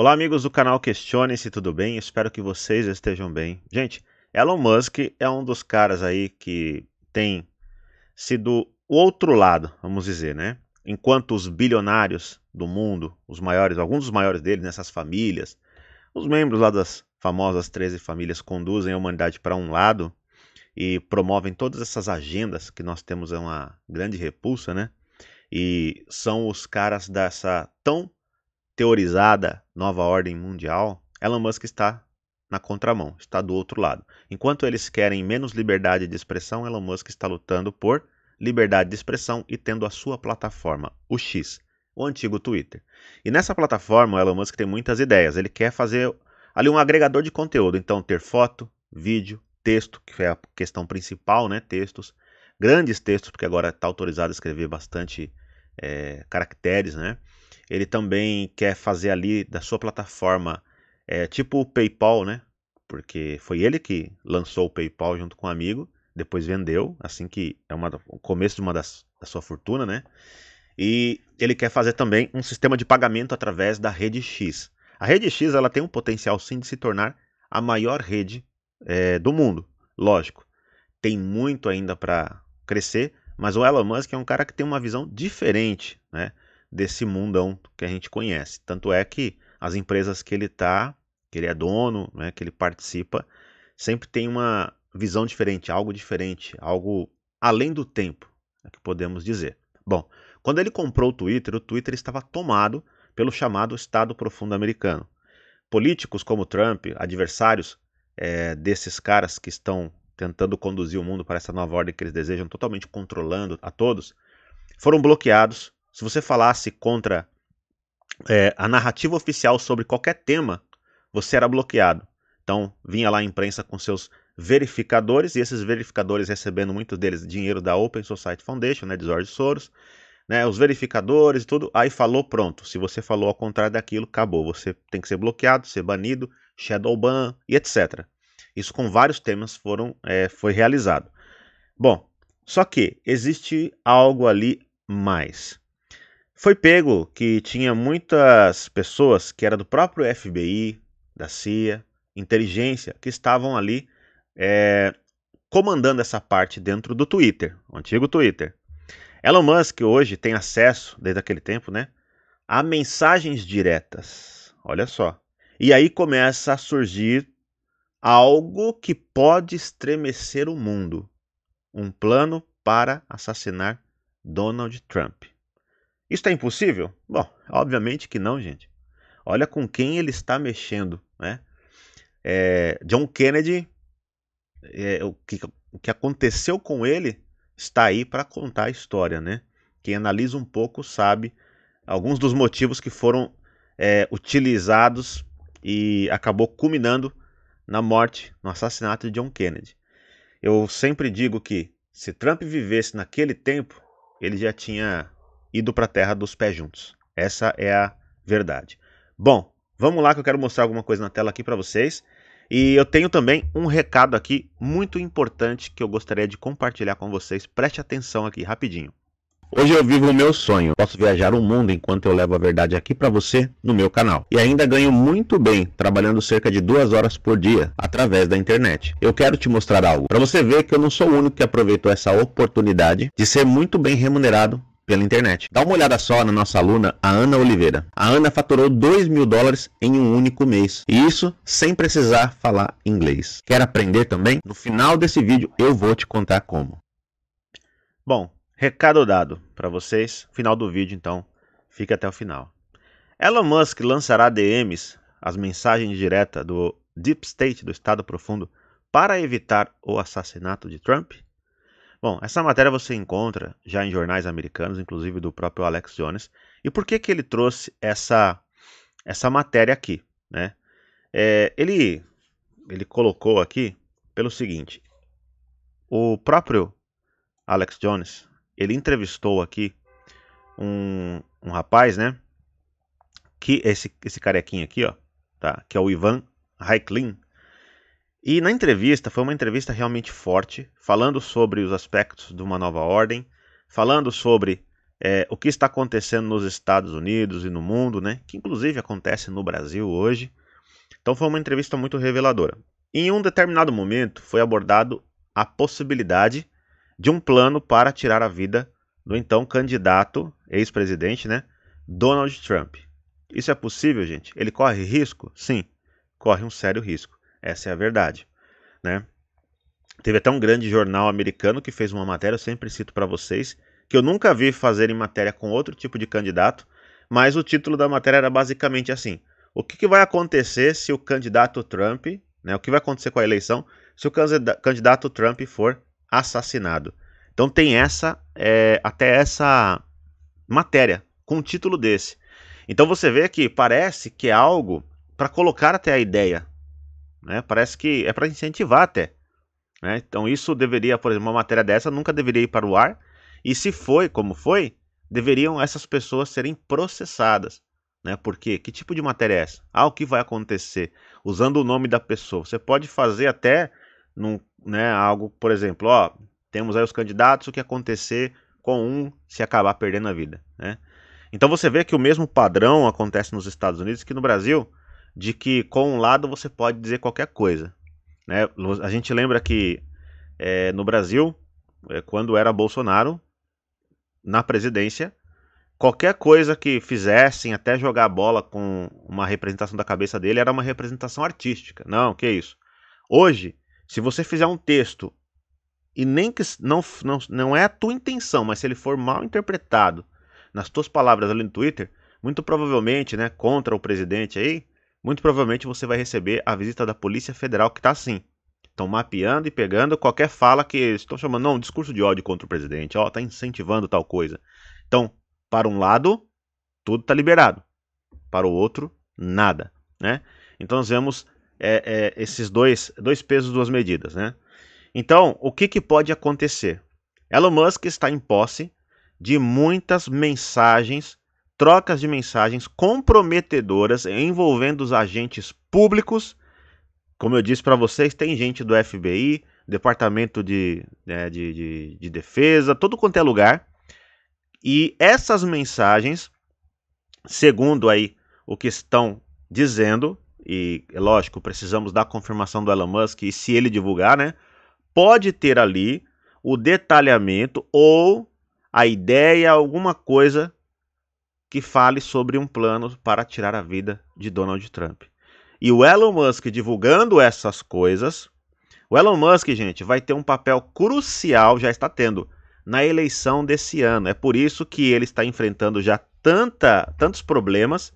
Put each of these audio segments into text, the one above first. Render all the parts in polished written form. Olá amigos do canal Questione-se, tudo bem? Espero que vocês estejam bem. Gente, Elon Musk é um dos caras aí que tem sido o outro lado, vamos dizer, né? Enquanto os bilionários do mundo, os maiores, alguns dos maiores deles, nessas famílias, os membros lá das famosas 13 famílias conduzem a humanidade para um lado e promovem todas essas agendas que nós temos uma grande repulsa, né? E são os caras dessa tão teorizada nova ordem mundial, Elon Musk está na contramão, está do outro lado. Enquanto eles querem menos liberdade de expressão, Elon Musk está lutando por liberdade de expressão e tendo a sua plataforma, o X, o antigo Twitter. E nessa plataforma, o Elon Musk tem muitas ideias. Ele quer fazer ali um agregador de conteúdo, então ter foto, vídeo, texto, que é a questão principal, né? Textos, grandes textos, porque agora está autorizado a escrever bastante caracteres, né? Ele também quer fazer ali da sua plataforma tipo o PayPal, né? Porque foi ele que lançou o PayPal junto com um amigo, depois vendeu, assim que é o começo de da sua fortuna, né? E ele quer fazer também um sistema de pagamento através da rede X. A rede X ela tem um potencial sim de se tornar a maior rede do mundo, lógico. Tem muito ainda para crescer, mas o Elon Musk é um cara que tem uma visão diferente, né? Desse mundão que a gente conhece. Tanto é que as empresas que ele tá, que ele é dono, né, que ele participa, sempre tem uma visão diferente, algo além do tempo, é que podemos dizer. Bom, quando ele comprou o Twitter estava tomado pelo chamado Estado Profundo Americano. Políticos como Trump, adversários desses caras que estão tentando conduzir o mundo para essa nova ordem que eles desejam, totalmente controlando a todos, foram bloqueados. Se você falasse contra a narrativa oficial sobre qualquer tema, você era bloqueado. Então, vinha lá a imprensa com seus verificadores, e esses verificadores recebendo, muitos deles, dinheiro da Open Society Foundation, né, de George Soros, né, os verificadores e tudo, aí falou, pronto. Se você falou ao contrário daquilo, acabou. Você tem que ser bloqueado, ser banido, shadow ban e etc. Isso com vários temas foi realizado. Bom, só que existe algo ali mais. Foi pego que tinha muitas pessoas que era do próprio FBI, da CIA, inteligência, que estavam ali comandando essa parte dentro do Twitter, o antigo Twitter. Elon Musk hoje tem acesso, desde aquele tempo, né, a mensagens diretas, olha só. E aí começa a surgir algo que pode estremecer o mundo, um plano para assassinar Donald Trump. Isso é impossível? Bom, obviamente que não, gente. Olha com quem ele está mexendo, né? John Kennedy, o que aconteceu com ele está aí para contar a história, né? Quem analisa um pouco sabe alguns dos motivos que foram utilizados e acabou culminando na morte, no assassinato de John Kennedy. Eu sempre digo que se Trump vivesse naquele tempo, ele já tinha ido para a terra dos pés juntos. Essa é a verdade. Bom, vamos lá que eu quero mostrar alguma coisa na tela aqui para vocês. E eu tenho também um recado aqui muito importante que eu gostaria de compartilhar com vocês. Preste atenção aqui rapidinho. Hoje eu vivo o meu sonho. Posso viajar o mundo enquanto eu levo a verdade aqui para você no meu canal. E ainda ganho muito bem trabalhando cerca de 2 horas por dia através da internet. Eu quero te mostrar algo para você ver que eu não sou o único que aproveitou essa oportunidade de ser muito bem remunerado pela internet. Dá uma olhada só na nossa aluna, a Ana Oliveira. A Ana faturou $2.000 em um único mês. E isso sem precisar falar inglês. Quer aprender também? No final desse vídeo eu vou te contar como. Bom, recado dado para vocês. Final do vídeo, então. Fique até o final. Elon Musk lançará DMs, as mensagens diretas do Deep State, do Estado Profundo, para evitar o assassinato de Trump? Bom, essa matéria você encontra já em jornais americanos, inclusive do próprio Alex Jones. E por que ele trouxe essa matéria aqui, né? Ele colocou aqui pelo seguinte: o próprio Alex Jones, ele entrevistou aqui um rapaz, né? Que esse carequinho aqui, ó, tá? Que é o Ivan Heiklin. E na entrevista, foi uma entrevista realmente forte, falando sobre os aspectos de uma nova ordem, falando sobre o que está acontecendo nos Estados Unidos e no mundo, né? Que inclusive acontece no Brasil hoje. Então foi uma entrevista muito reveladora. Em um determinado momento foi abordado a possibilidade de um plano para tirar a vida do então candidato, ex-presidente, né, Donald Trump. Isso é possível, gente? Ele corre risco? Sim, corre um sério risco. Essa é a verdade, né? Teve até um grande jornal americano que fez uma matéria, eu sempre cito para vocês, que eu nunca vi fazerem matéria com outro tipo de candidato, mas o título da matéria era basicamente assim: o que vai acontecer se o candidato Trump, né, o que vai acontecer com a eleição se o candidato Trump for assassinado. Então tem essa, até essa matéria com um título desse. Então você vê que parece que é algo para colocar até a ideia, né? Parece que é para incentivar até, né? Então isso deveria, por exemplo, uma matéria dessa nunca deveria ir para o ar. E se foi como foi, deveriam essas pessoas serem processadas, né? Porque que tipo de matéria é essa? Ah, o que vai acontecer? Usando o nome da pessoa. Você pode fazer até num, né, algo, por exemplo, ó, temos aí os candidatos, o que acontecer com um se acabar perdendo a vida, né? Então você vê que o mesmo padrão acontece nos Estados Unidos que no Brasil, de que com um lado você pode dizer qualquer coisa, né? A gente lembra que no Brasil, quando era Bolsonaro na presidência, qualquer coisa que fizessem, até jogar a bola com uma representação da cabeça dele, era uma representação artística. Não, que isso. Hoje, se você fizer um texto, e nem que não é a tua intenção, mas se ele for mal interpretado nas tuas palavras ali no Twitter, muito provavelmente, né, contra o presidente aí, muito provavelmente você vai receber a visita da Polícia Federal, que tá assim. Estão mapeando e pegando qualquer fala que estão chamando, não, discurso de ódio contra o presidente, ó, tá incentivando tal coisa. Então, para um lado, tudo tá liberado. Para o outro, nada, né? Então, nós vemos esses dois pesos, duas medidas, né? Então, o que pode acontecer? Elon Musk está em posse de muitas mensagens, trocas de mensagens comprometedoras envolvendo os agentes públicos. Como eu disse para vocês, tem gente do FBI, Departamento de Defesa, todo quanto é lugar. E essas mensagens, segundo aí o que estão dizendo, e é lógico, precisamos da confirmação do Elon Musk, e se ele divulgar, né, pode ter ali o detalhamento ou a ideia, alguma coisa que fale sobre um plano para tirar a vida de Donald Trump. E o Elon Musk divulgando essas coisas, o Elon Musk, gente, vai ter um papel crucial, já está tendo, na eleição desse ano. É por isso que ele está enfrentando já tantos problemas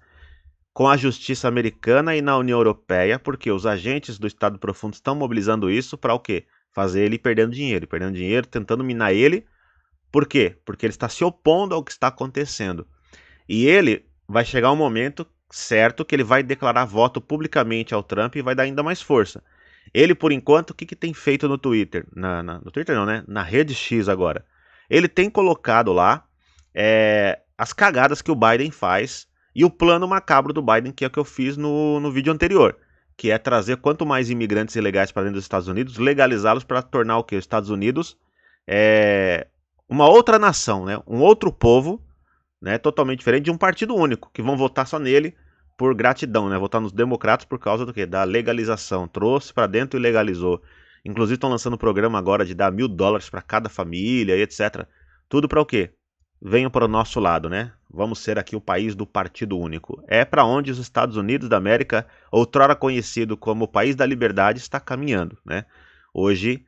com a justiça americana e na União Europeia, porque os agentes do Estado Profundo estão mobilizando isso para o quê? Fazer ele perdendo dinheiro, tentando minar ele. Por quê? Porque ele está se opondo ao que está acontecendo. E ele vai chegar um momento certo que ele vai declarar voto publicamente ao Trump e vai dar ainda mais força. Ele, por enquanto, o que tem feito no Twitter? No Twitter não, né? Na rede X agora. Ele tem colocado lá as cagadas que o Biden faz e o plano macabro do Biden, que é o que eu fiz no vídeo anterior, que é trazer quanto mais imigrantes ilegais para dentro dos Estados Unidos, legalizá-los para tornar o que? Os Estados Unidos uma outra nação, né? Um outro povo, né, totalmente diferente de um partido único, que vão votar só nele por gratidão, né, votar nos democratas por causa do quê? Da legalização, trouxe para dentro e legalizou. Inclusive estão lançando um programa agora de dar $1.000 para cada família, etc. Tudo para o quê? Venham para o nosso lado, né? Vamos ser aqui o país do partido único. É para onde os Estados Unidos da América, outrora conhecido como o país da liberdade, está caminhando, né? Hoje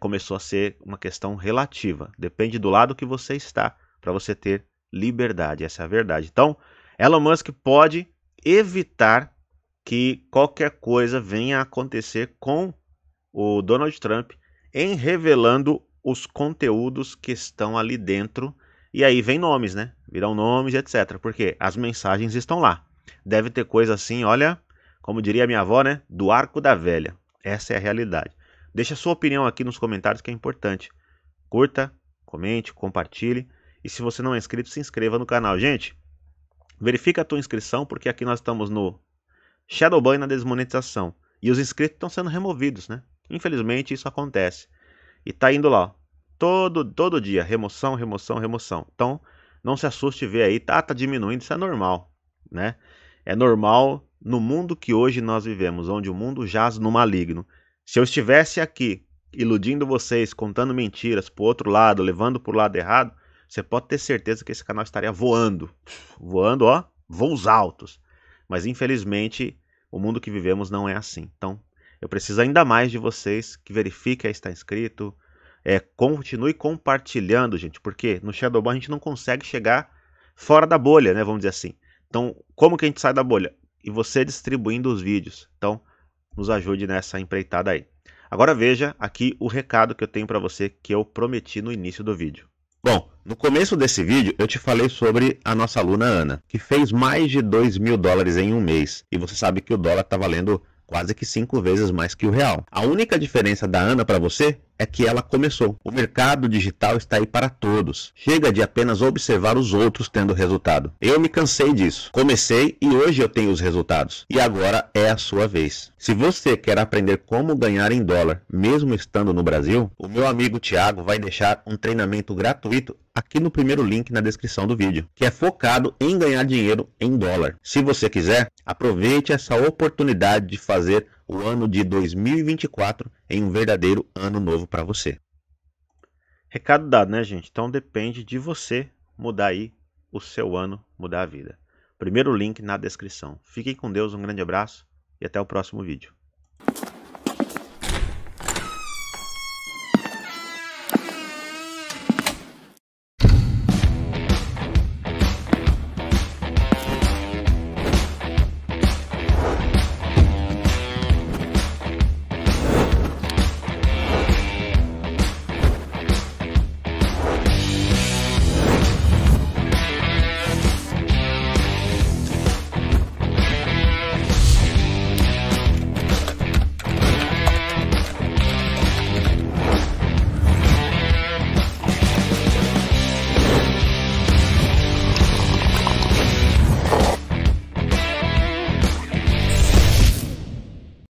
começou a ser uma questão relativa, depende do lado que você está, para você ter liberdade, essa é a verdade. Então, Elon Musk pode evitar que qualquer coisa venha a acontecer com o Donald Trump em revelando os conteúdos que estão ali dentro. E aí vem nomes, né? Virão nomes, etc. Porque as mensagens estão lá. Deve ter coisa assim, olha, como diria minha avó, né? Do arco da velha. Essa é a realidade. Deixa a sua opinião aqui nos comentários, que é importante. Curta, comente, compartilhe. E se você não é inscrito, se inscreva no canal. Gente, verifica a tua inscrição, porque aqui nós estamos no Shadowban e na desmonetização. E os inscritos estão sendo removidos, né? Infelizmente, isso acontece. E tá indo lá, ó, todo dia, remoção, remoção, remoção. Então, não se assuste e vê aí, tá diminuindo, isso é normal, né? É normal no mundo que hoje nós vivemos, onde o mundo jaz no maligno. Se eu estivesse aqui iludindo vocês, contando mentiras pro outro lado, levando pro lado errado, você pode ter certeza que esse canal estaria voando. Voando, ó, voos altos. Mas infelizmente, o mundo que vivemos não é assim. Então, eu preciso ainda mais de vocês que verifiquem aí se está inscrito. Continue compartilhando, gente, porque no Shadowban a gente não consegue chegar fora da bolha, né, vamos dizer assim. Então, como que a gente sai da bolha? E você distribuindo os vídeos. Então, nos ajude nessa empreitada aí. Agora veja aqui o recado que eu tenho para você, que eu prometi no início do vídeo. Bom, no começo desse vídeo eu te falei sobre a nossa aluna Ana, que fez mais de $2.000 em um mês. E você sabe que o dólar está valendo quase que 5 vezes mais que o real. A única diferença da Ana para você é que ela começou. O mercado digital está aí para todos. Chega de apenas observar os outros tendo resultado. Eu me cansei disso. Comecei e hoje eu tenho os resultados. E agora é a sua vez. Se você quer aprender como ganhar em dólar, mesmo estando no Brasil, o meu amigo Thiago vai deixar um treinamento gratuito aqui no primeiro link na descrição do vídeo, que é focado em ganhar dinheiro em dólar. Se você quiser, aproveite essa oportunidade de fazer o ano de 2024 em um verdadeiro ano novo para você. Recado dado, né, gente? Então depende de você mudar aí o seu ano, mudar a vida. Primeiro link na descrição. Fiquem com Deus, um grande abraço e até o próximo vídeo.